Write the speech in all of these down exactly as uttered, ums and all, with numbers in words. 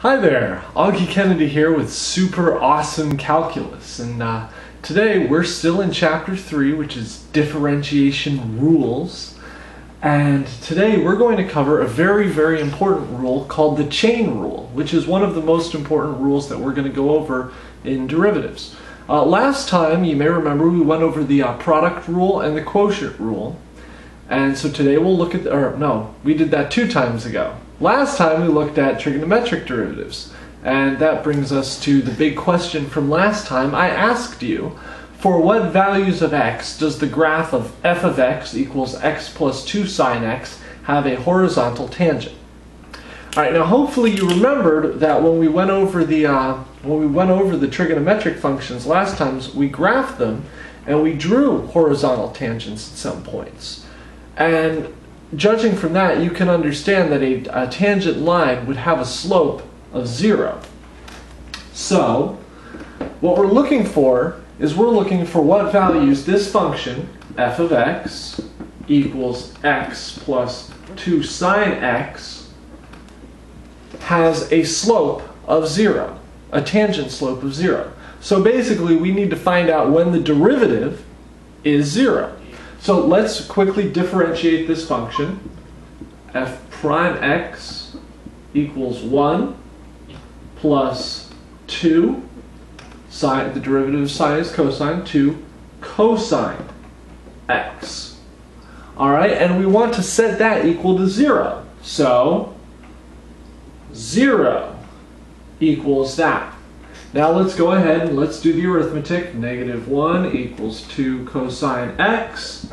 Hi there, Augie Kennedy here with Super Awesome Calculus, and uh, today we're still in chapter three, which is differentiation rules, and today we're going to cover a very very important rule called the chain rule, which is one of the most important rules that we're going to go over in derivatives. Uh, last time, you may remember, we went over the uh, product rule and the quotient rule, and so today we'll look at, the, or no, we did that two times ago. Last time we looked at trigonometric derivatives, and that brings us to the big question from last time. I asked you, for what values of x does the graph of f of x equals x plus two sine x have a horizontal tangent? Alright, now hopefully you remembered that when we went over the uh, when we went over the trigonometric functions last time, we graphed them and we drew horizontal tangents at some points. And judging from that, you can understand that a, a tangent line would have a slope of zero. So, what we're looking for is we're looking for what values this function, f of x equals x plus two sine x, has a slope of zero, a tangent slope of zero. So basically, we need to find out when the derivative is zero. So let's quickly differentiate this function. F prime x equals one plus two, sine, the derivative of sine is cosine, two cosine x. Alright, and we want to set that equal to zero. So zero equals that. Now let's go ahead and let's do the arithmetic. Negative one equals two cosine x.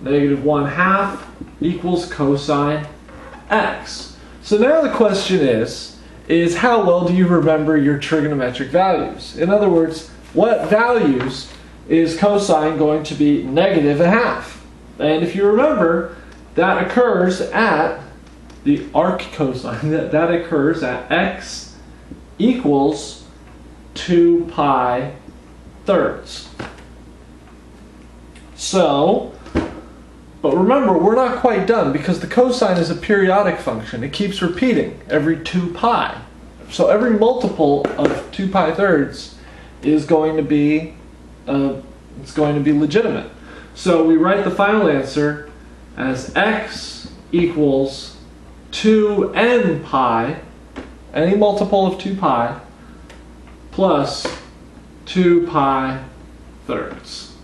Negative one half equals cosine x. So now the question is, is how well do you remember your trigonometric values? In other words, what values is cosine going to be negative a half? And if you remember, that occurs at the arc cosine, that, that occurs at x equals two pi thirds. So, but remember, we're not quite done because the cosine is a periodic function. It keeps repeating every two pi. So every multiple of two pi thirds is going to be uh, it's going to be legitimate. So we write the final answer as x equals two n pi, any multiple of two pi, plus two pi thirds.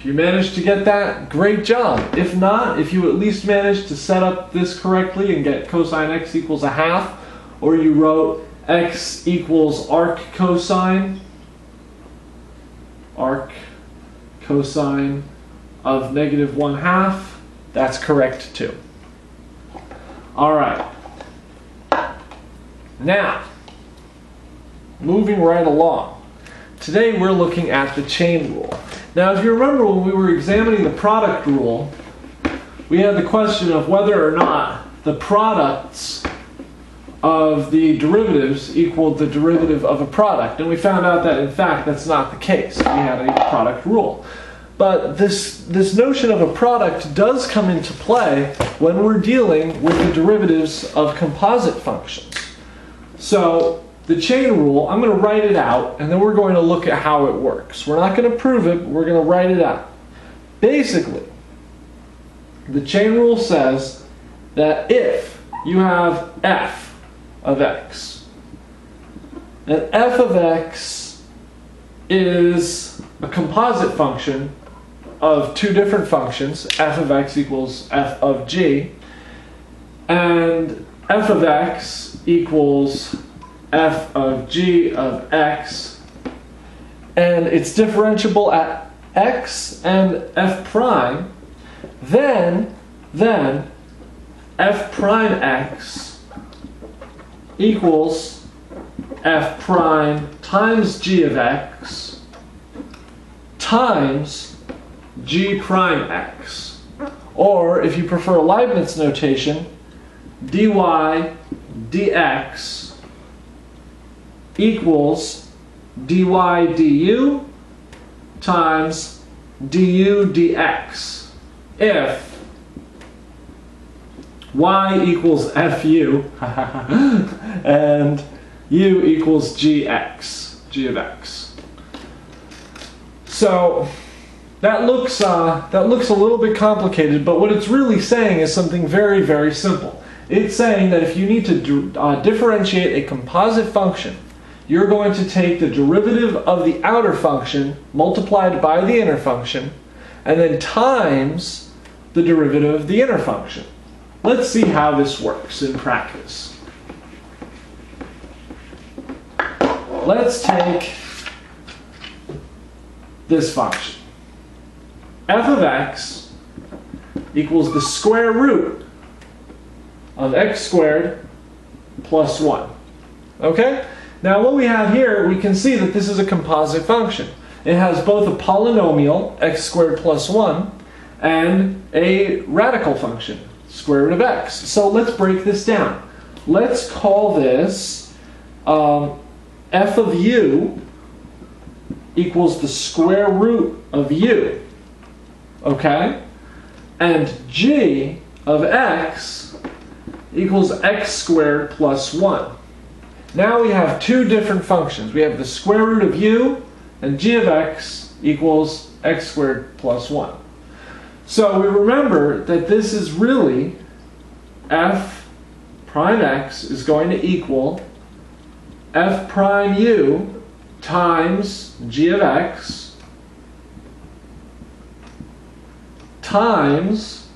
If you managed to get that, great job. If not, if you at least managed to set up this correctly and get cosine x equals a half, or you wrote x equals arc cosine, arc cosine of negative one half, that's correct too. All right. Now, moving right along, today we're looking at the chain rule. Now, if you remember when we were examining the product rule, we had the question of whether or not the products of the derivatives equaled the derivative of a product, and we found out that, in fact, that's not the case. We had a product rule. But this, this notion of a product does come into play when we're dealing with the derivatives of composite functions. So, the chain rule, I'm going to write it out, and then we're going to look at how it works. We're not going to prove it, but we're going to write it out. Basically, the chain rule says that if you have f of x, and f of x is a composite function of two different functions, f of x equals f of g, and f of x equals f of g of x, and it's differentiable at x and f prime, then, then f prime x equals f prime times g of x times g prime x. Or, if you prefer Leibniz notation, dy dx equals dy du times du dx if y equals fu, and u equals gx, g of x. So that looks, uh, that looks a little bit complicated, but what it's really saying is something very, very simple. It's saying that if you need to uh, differentiate a composite function, you're going to take the derivative of the outer function multiplied by the inner function, and then times the derivative of the inner function. Let's see how this works in practice. Let's take this function. F of x equals the square root of x squared plus one. Okay? Now what we have here, we can see that this is a composite function. It has both a polynomial, x squared plus one, and a radical function, square root of x. So let's break this down. Let's call this um, f of u equals the square root of u, okay? And g of x equals x squared plus one. Now we have two different functions. We have the square root of u, and g of x equals x squared plus one. So we remember that this is really f prime x is going to equal f prime u times g of x times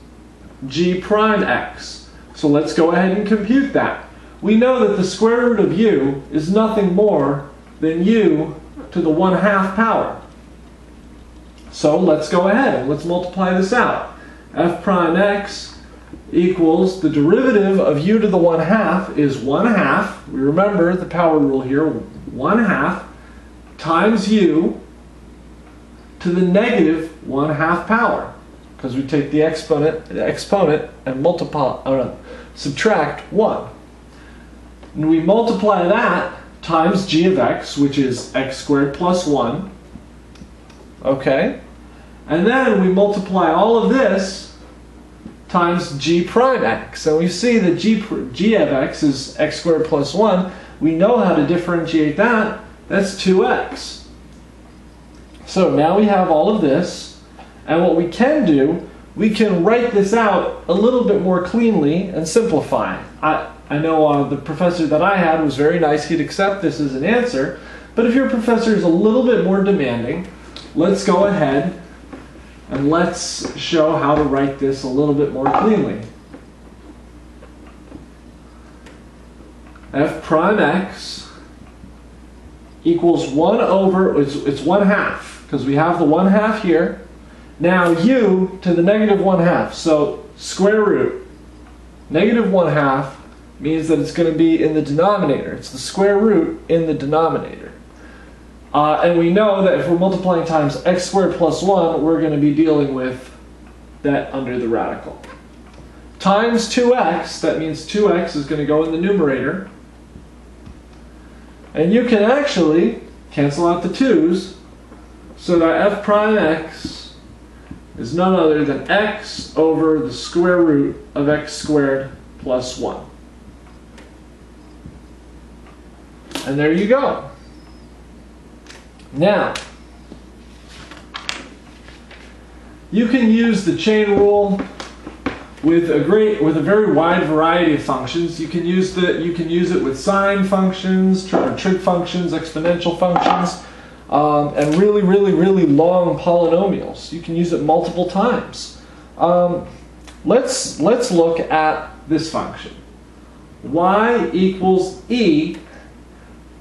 g prime x. So let's go ahead and compute that. We know that the square root of u is nothing more than u to the one-half power. So let's go ahead and let's multiply this out. F prime x equals the derivative of u to the one-half is one-half. We remember the power rule here, one-half times u to the negative one-half power, because we take the exponent, the exponent and multiply, uh, subtract one. And we multiply that times g of x, which is x squared plus one, okay? And then we multiply all of this times g prime x. So we see that g, g of x is x squared plus one. We know how to differentiate that. That's two x. So now we have all of this, and what we can do, we can write this out a little bit more cleanly and simplify. I, I know uh, the professor that I had was very nice. He'd accept this as an answer, but if your professor is a little bit more demanding, let's go ahead and let's show how to write this a little bit more cleanly. F prime x equals one over, it's, it's one half, because we have the one half here. Now u to the negative one half, so square root, negative one half, means that it's going to be in the denominator. It's the square root in the denominator. Uh, and we know that if we're multiplying times x squared plus one, we're going to be dealing with that under the radical. Times two x, that means two x is going to go in the numerator. And you can actually cancel out the twos, so that f prime x is none other than x over the square root of x squared plus one. And there you go. Now, you can use the chain rule with a great, with a very wide variety of functions. You can use the, you can use it with sine functions, trig, trig functions, exponential functions, um, and really, really, really long polynomials. You can use it multiple times. Um, let's let's look at this function. Y equals e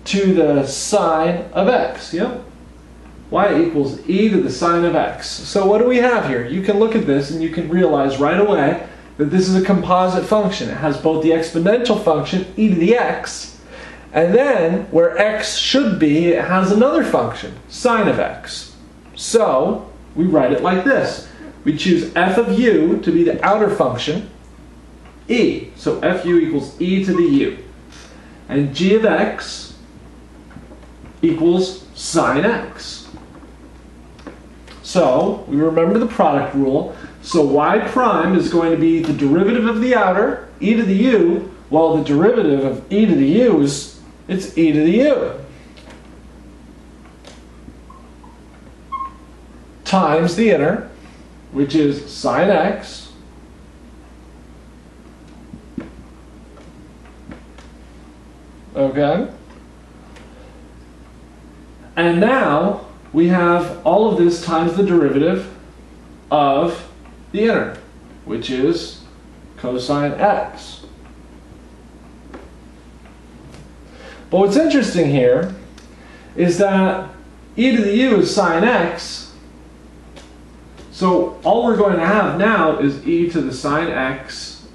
to the sine of x, yep. Y equals e to the sine of x. So what do we have here? You can look at this and you can realize right away that this is a composite function. It has both the exponential function, e to the x, and then where x should be, it has another function, sine of x. So we write it like this. We choose f of u to be the outer function, e. So fu equals e to the u. And g of x equals sine x. So we remember the product rule. So y prime is going to be the derivative of the outer, e to the u, while the derivative of e to the u is, it's e to the u, times the inner, which is sine x . Okay, and now we have all of this times the derivative of the inner, which is cosine x. But what's interesting here is that e to the u is sine x, so all we're going to have now is e to the sine x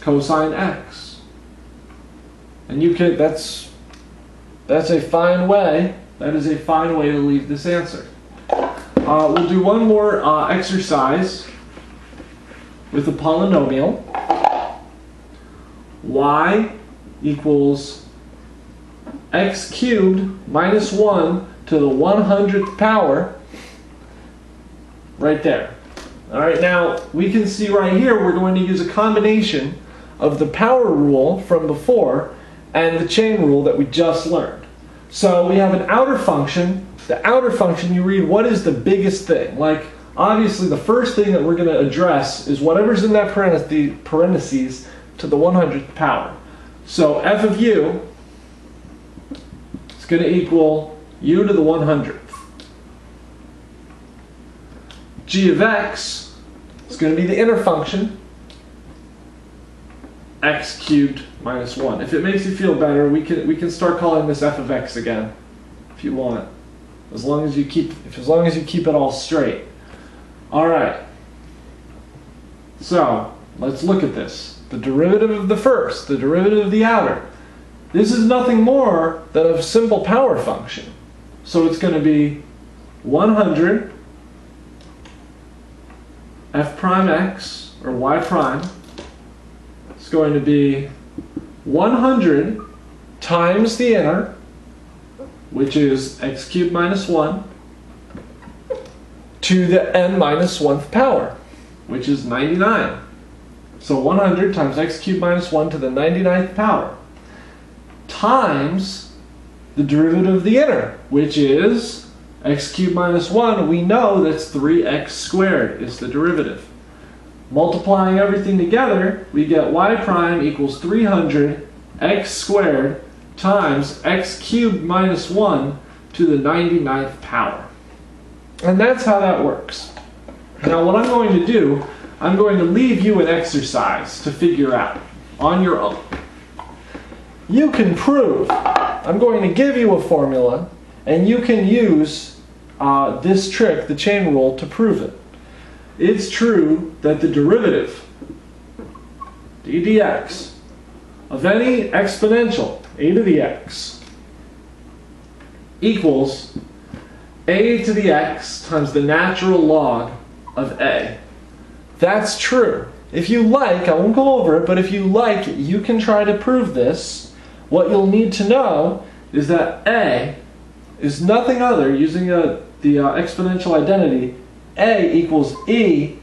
cosine x. And you can, that's, that's a fine way, that is a fine way to leave this answer. Uh, we'll do one more uh, exercise with a polynomial. Y equals x cubed minus one to the one hundredth power, right there. All right, now we can see right here we're going to use a combination of the power rule from before and the chain rule that we just learned. So we have an outer function. The outer function, you read what is the biggest thing. Like, obviously the first thing that we're going to address is whatever's in that parentheses, parentheses to the one hundredth power. So f of u is going to equal u to the one hundredth. G of x is going to be the inner function, x cubed minus one. If it makes you feel better, we can we can start calling this f of x again, if you want, as long as you keep if, as long as you keep it all straight. All right. So let's look at this. The derivative of the first, the derivative of the outer. This is nothing more than a simple power function. So it's going to be one hundred f prime x or y prime. It's going to be one hundred times the inner, which is x cubed minus one, to the n minus one power, which is ninety-nine. So one hundred times x cubed minus one to the ninety-ninth power, times the derivative of the inner, which is x cubed minus one. We know that's three x squared is the derivative. Multiplying everything together, we get y prime equals three hundred x squared times x cubed minus one to the ninety-ninth power. And that's how that works. Now what I'm going to do, I'm going to leave you an exercise to figure out on your own. You can prove, I'm going to give you a formula, and you can use uh, this trick, the chain rule, to prove it. It's true that the derivative d dx of any exponential a to the x equals a to the x times the natural log of a. That's true. If you like, I won't go over it, but if you like, you can try to prove this. What you'll need to know is that a is nothing other, using a, the uh, exponential identity, a equals e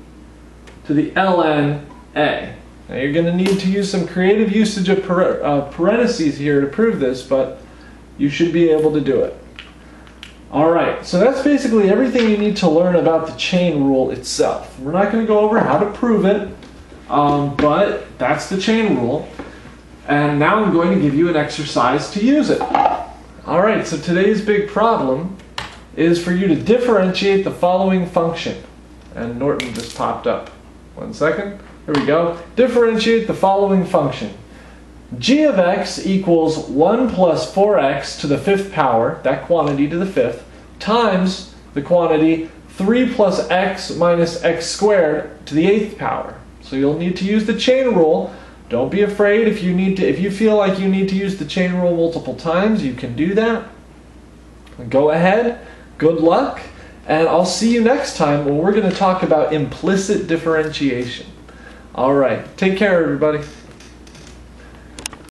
to the ln a. Now you're going to need to use some creative usage of par uh, parentheses here to prove this, but you should be able to do it. Alright, so that's basically everything you need to learn about the chain rule itself. We're not going to go over how to prove it, um, but that's the chain rule. And now I'm going to give you an exercise to use it. Alright, so today's big problem is for you to differentiate the following function. And Norton just popped up. One second. Here we go. Differentiate the following function. G of x equals one plus four x to the fifth power, that quantity to the fifth, times the quantity three plus x minus x squared to the eighth power. So you'll need to use the chain rule. Don't be afraid if you need to, if you feel like you need to use the chain rule multiple times, you can do that. Go ahead. Good luck, and I'll see you next time when we're going to talk about implicit differentiation. All right, take care, everybody.